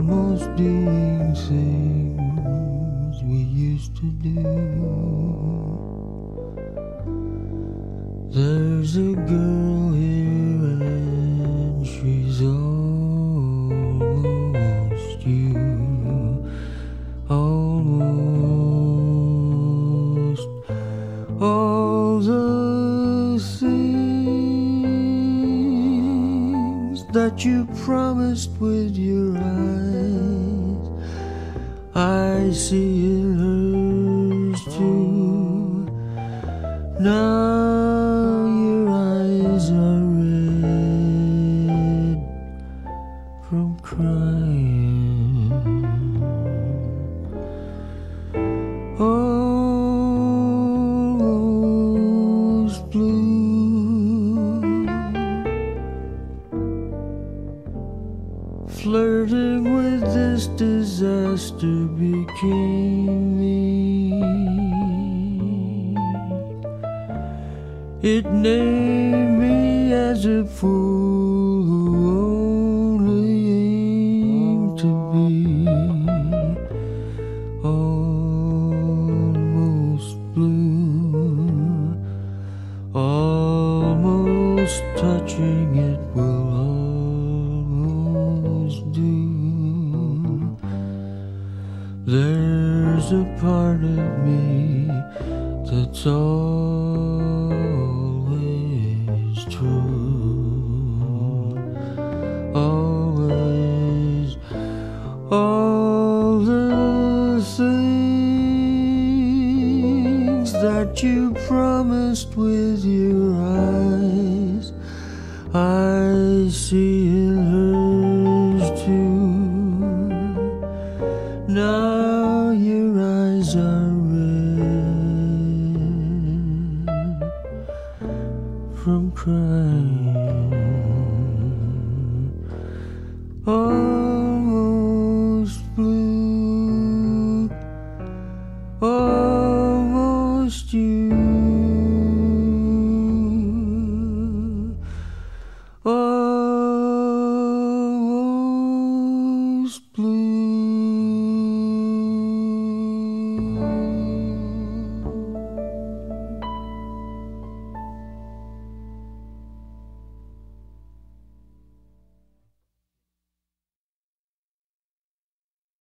almost doing things we used to do. There's a girl here and she's almost you, almost all the things that you promised with your eyes. I see in hers too. Now your eyes are red from crying. Almost blue. Flirting with this disaster became me. It named me as a fool who only aimed to be almost blue. Almost touching it will do. There's a part of me that's always true, always. All the things that you promised with your eyes, I see.